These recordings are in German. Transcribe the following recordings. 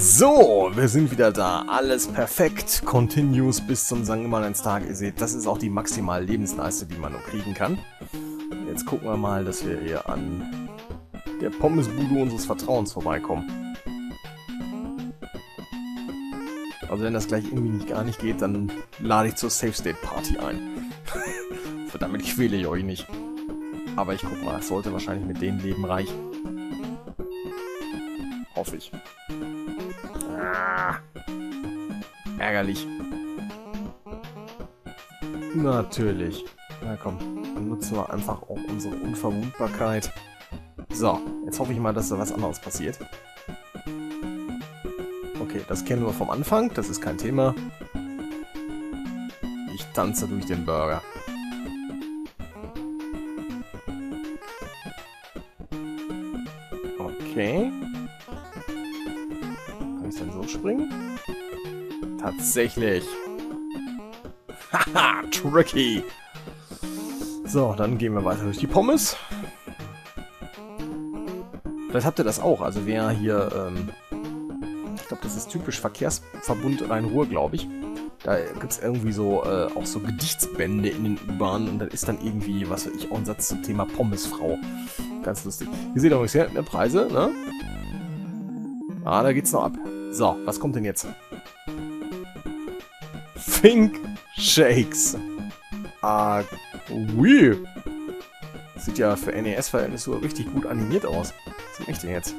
So, wir sind wieder da. Alles perfekt. Continues bis zum St. Nimmerleinstag. Ihr seht, das ist auch die maximale Lebensleiste, die man nur kriegen kann. Jetzt gucken wir mal, dass wir hier an der Pommesbude unseres Vertrauens vorbeikommen. Also wenn das gleich irgendwie gar nicht geht, dann lade ich zur Safe State Party ein. Damit quäle ich euch nicht. Aber ich guck mal, es sollte wahrscheinlich mit den Leben reichen. Hoffe ich. Ah, ärgerlich. Natürlich. Na komm, dann nutzen wir einfach auch unsere Unverwundbarkeit. So, jetzt hoffe ich mal, dass da was anderes passiert. Okay, das kennen wir vom Anfang, das ist kein Thema. Ich tanze durch den Burger. Okay. Kann ich dann so springen? Tatsächlich. Haha, tricky. So, dann gehen wir weiter durch die Pommes. Vielleicht habt ihr das auch. Also wer hier, ich glaube, das ist typisch Verkehrsverbund Rhein-Ruhr, glaube ich. Da gibt es irgendwie so, auch so Gedichtsbände in den U-Bahnen. Und da ist dann irgendwie, was weiß ich, auch ein Satz zum Thema Pommesfrau. Ganz lustig. Ihr seht übrigens hier, ne, Preise, ne? Ah, da geht's noch ab. So, was kommt denn jetzt? Think Shakes. Ah, ui. Sieht ja für NES-Verhältnisse richtig gut animiert aus. Was mache ich denn jetzt?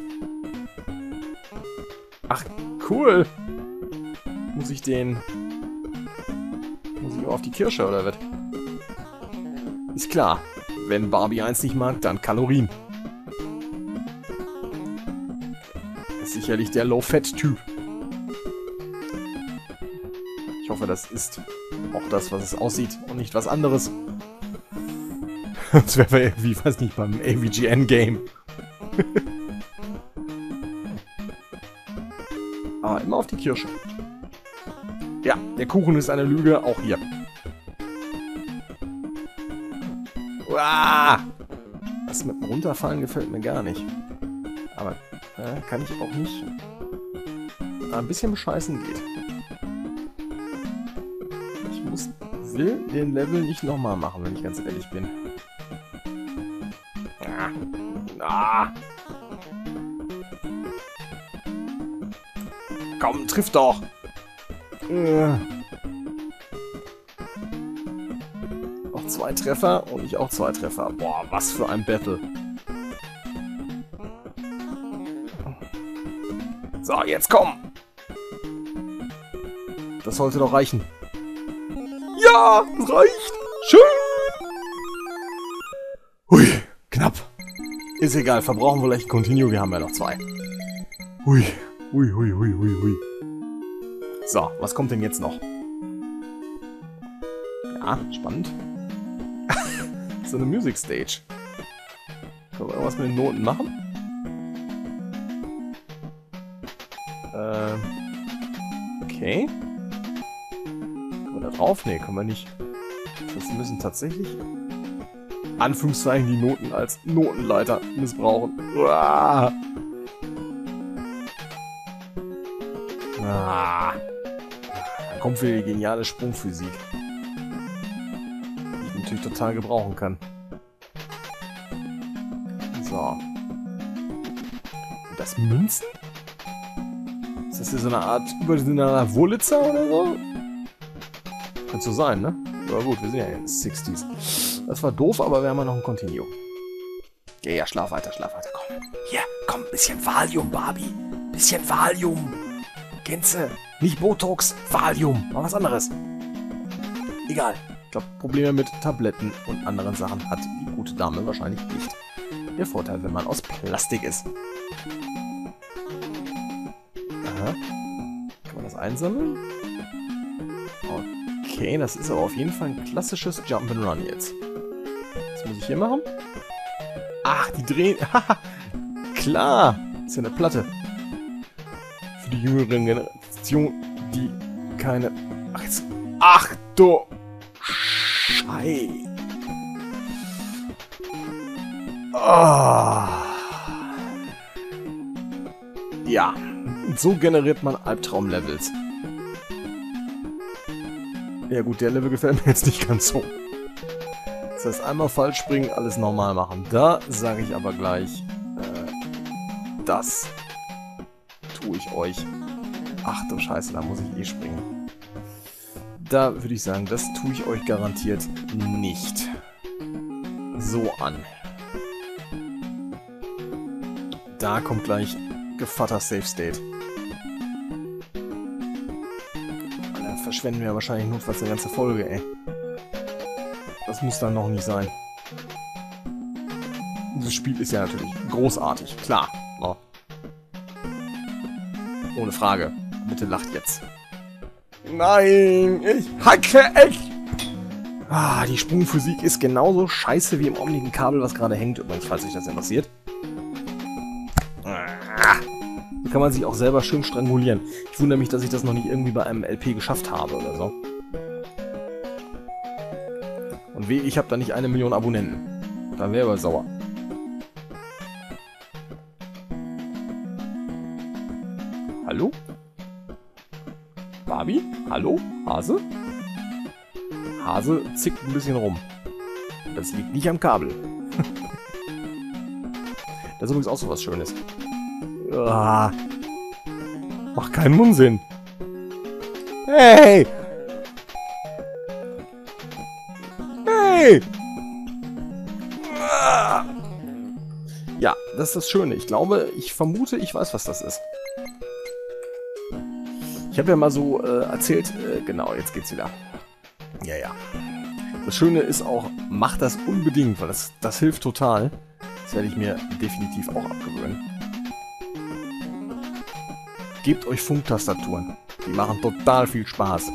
Ach, cool. Muss ich auch auf die Kirsche, oder was? Ist klar. Wenn Barbie 1 nicht mag, dann Kalorien. Ist sicherlich der Low-Fat-Typ. Ich hoffe, das ist auch das, was es aussieht und nicht was anderes. Sonst wären wir irgendwie, weiß nicht, beim AVGN-Game. Aber immer auf die Kirsche. Ja, der Kuchen ist eine Lüge, auch hier. Ah! Das mit dem Runterfallen gefällt mir gar nicht. Aber kann ich auch nicht. Ein bisschen bescheißen geht. Ich will den Level nicht nochmal machen, wenn ich ganz ehrlich bin. Ah. Komm, triff doch! Zwei Treffer und ich auch zwei Treffer. Boah, was für ein Battle. So, jetzt komm! Das sollte doch reichen. Ja, es reicht! Schön! Hui, knapp. Ist egal, verbrauchen wir vielleicht Continue, wir haben ja noch zwei. Hui, hui, hui, hui, hui, hui. So, was kommt denn jetzt noch? Ja, spannend. So eine Music Stage. Können wir irgendwas mit den Noten machen? Okay. Können wir da drauf? Ne, können wir nicht. Das müssen tatsächlich Anführungszeichen die Noten als Notenleiter missbrauchen. Uah. Ah. Da kommt wieder die geniale Sprungphysik. Natürlich total gebrauchen kann. So. Das Münzen? Ist das hier so eine Art überdimensionaler Wurlitzer oder so? Könnte so sein, ne? Aber gut, wir sind ja in den 60s. Das war doof, aber wir haben ja noch ein Continuum. Ja, ja, schlaf weiter, komm. Hier, komm, bisschen Valium, Barbie. Bisschen Valium. Gänse, nicht Botox, Valium. Mal was anderes. Egal. Ich glaube, Probleme mit Tabletten und anderen Sachen hat die gute Dame wahrscheinlich nicht. Der Vorteil, wenn man aus Plastik ist. Aha. Kann man das einsammeln? Okay, das ist aber auf jeden Fall ein klassisches Jump'n'Run jetzt. Was muss ich hier machen? Ach, die drehen... Klar! Ist ja eine Platte. Für die jüngere Generation, die keine... Ach, jetzt... Ach, du... Schei. Oh. Ja, Und so generiert man Albtraum-Levels. Ja gut, der Level gefällt mir jetzt nicht ganz so. Das heißt, einmal falsch springen, alles normal machen. Da sage ich aber gleich, das tue ich euch. Ach du Scheiße, da muss ich eh springen. Da würde ich sagen, das tue ich euch garantiert nicht so an. Da kommt gleich Gevatter Safe State. Dann verschwenden wir wahrscheinlich notfalls eine ganze Folge, ey. Das muss dann noch nicht sein. Das Spiel ist ja natürlich großartig, klar. Oh. Ohne Frage. Bitte lacht jetzt. Nein, ich hacke echt! Ah, die Sprungphysik ist genauso scheiße wie im omnigen Kabel, was gerade hängt, übrigens, falls euch das interessiert. Kann man sich auch selber schön strangulieren. Ich wundere mich, dass ich das noch nicht irgendwie bei einem LP geschafft habe oder so. Und weh, ich habe da nicht 1 Million Abonnenten. Dann wäre aber sauer. Hallo? Barbie? Hallo? Hase? Hase zickt ein bisschen rum. Das liegt nicht am Kabel. Das ist übrigens auch so was Schönes. Ah, macht keinen Mundsinn. Hey! Hey! Ah. Ja, das ist das Schöne. Ich glaube, ich vermute, ich weiß, was das ist. Ich habe ja mal so erzählt, genau, jetzt geht's wieder. Ja, ja. Das Schöne ist auch, macht das unbedingt, weil das hilft total. Das werde ich mir definitiv auch abgewöhnen. Gebt euch Funktastaturen. Die machen total viel Spaß.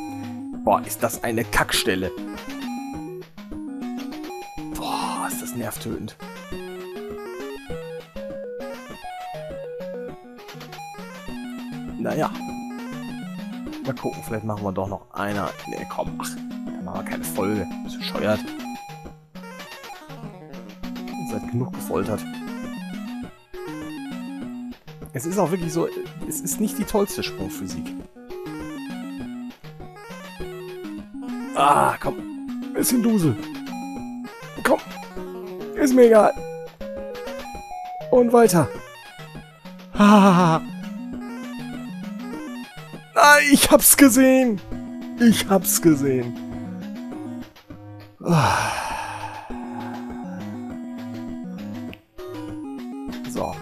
Boah, ist das eine Kackstelle. Boah, ist das nervtötend. Naja. Mal gucken, vielleicht machen wir doch noch einer. Nee, komm, ach. Da machen wir keine Folge. Ist bescheuert. Ihr seid genug gefoltert. Es ist auch wirklich so, es ist nicht die tollste Sprungphysik. Ah, komm. Bisschen Dusel. Komm. Ist mir egal. Und weiter. Ah. Ah, ich hab's gesehen. Ich hab's gesehen. Ah.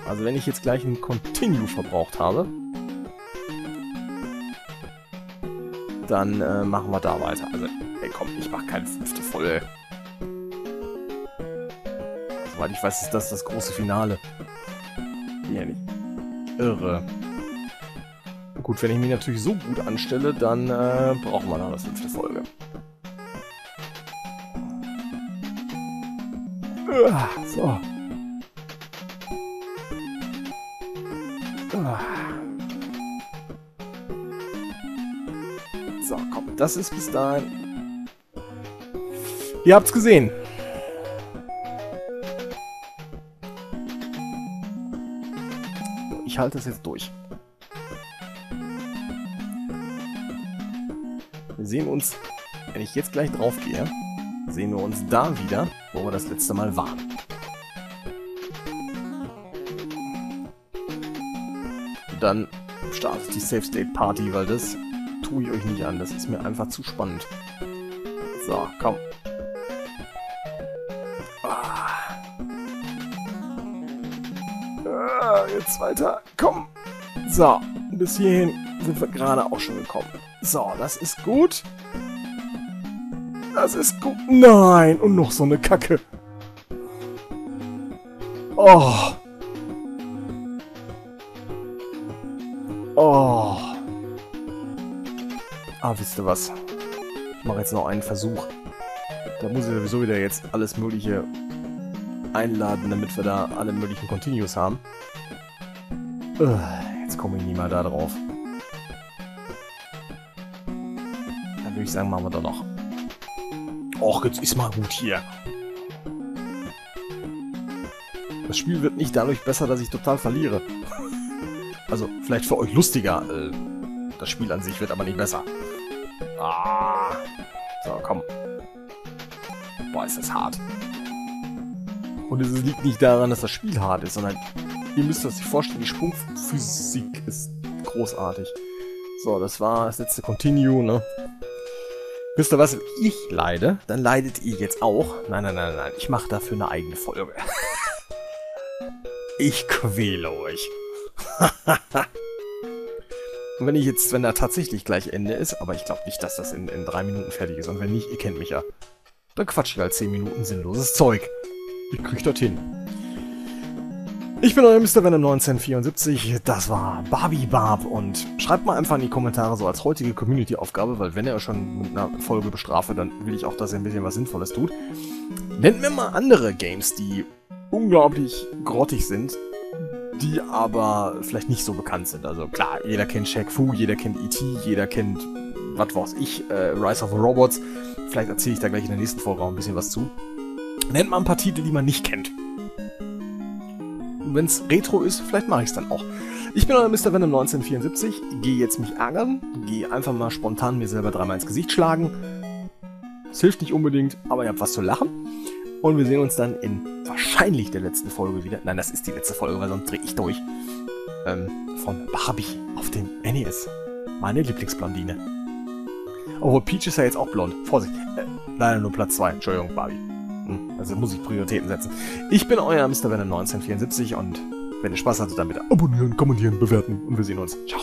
Also wenn ich jetzt gleich ein Continue verbraucht habe, dann machen wir da weiter. Also, ey, komm, ich mache keine 5. Folge. Soweit ich weiß, ist das große Finale. Ja, nicht. Irre. Gut, wenn ich mich natürlich so gut anstelle, dann brauchen wir da das 5. Folge. So. So, komm, das ist bis dahin. Ihr habt's gesehen. Ich halte das jetzt durch. Wir sehen uns, wenn ich jetzt gleich drauf gehe, sehen wir uns da wieder, wo wir das letzte Mal waren. Dann startet die Safe State Party, weil das tue ich euch nicht an. Das ist mir einfach zu spannend. So, komm. Ah. Ah, jetzt weiter. Komm. So, bis hierhin sind wir gerade auch schon gekommen. So, das ist gut. Das ist gut. Nein, und noch so eine Kacke. Oh. Oh. Ah, wisst ihr was? Ich mache jetzt noch einen Versuch. Da muss ich sowieso wieder jetzt alles Mögliche einladen, damit wir da alle möglichen Continues haben. Jetzt komme ich nie mal da drauf. Dann würde ich sagen, machen wir da noch. Och, jetzt ist mal gut hier. Das Spiel wird nicht dadurch besser, dass ich total verliere. Also, vielleicht für euch lustiger. Das Spiel an sich wird aber nicht besser. Ah. So, komm. Boah, ist das hart. Und es liegt nicht daran, dass das Spiel hart ist, sondern ihr müsst euch vorstellen, die Sprungphysik ist großartig. So, das war das letzte Continue, ne? Wisst ihr was, wenn ich leide, dann leidet ihr jetzt auch. Nein, nein, nein, nein, ich mache dafür eine eigene Folge. Ich quäle euch. Und wenn ich jetzt, wenn da tatsächlich gleich Ende ist, aber ich glaube nicht, dass das in 3 Minuten fertig ist. Und wenn nicht, ihr kennt mich ja. Dann quatsche ich halt 10 Minuten sinnloses Zeug. Ich krieg das hin. Ich bin euer MrVenom1974, das war Barbie Barb und schreibt mal einfach in die Kommentare so als heutige Community-Aufgabe, weil wenn ihr euch schon mit einer Folge bestrafe, dann will ich auch, dass ihr ein bisschen was Sinnvolles tut. Nennt mir mal andere Games, die unglaublich grottig sind, die aber vielleicht nicht so bekannt sind. Also klar, jeder kennt Shaq Fu, jeder kennt E.T., jeder kennt, was weiß ich, Rise of the Robots. Vielleicht erzähle ich da gleich in der nächsten Folge auch ein bisschen was zu. Nennt mal ein paar Titel, die man nicht kennt. Wenn es Retro ist, vielleicht mache ich es dann auch. Ich bin euer MrVenom1974, gehe jetzt mich ärgern, gehe einfach mal spontan mir selber 3-mal ins Gesicht schlagen. Es hilft nicht unbedingt, aber ihr habt was zu lachen. Und wir sehen uns dann in wahrscheinlich der letzten Folge wieder. Nein, das ist die letzte Folge, weil sonst drehe ich durch. Von Barbie auf dem NES. Meine Lieblingsblondine. Obwohl Peach ist ja jetzt auch blond. Vorsicht. Leider nur Platz 2. Entschuldigung, Barbie. Also muss ich Prioritäten setzen. Ich bin euer MrVenom1974 und wenn ihr Spaß hattet, dann bitte abonnieren, kommentieren, bewerten und wir sehen uns. Ciao.